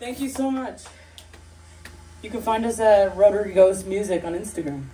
Thank you so much. You can find us at Rotary Ghost Music on Instagram.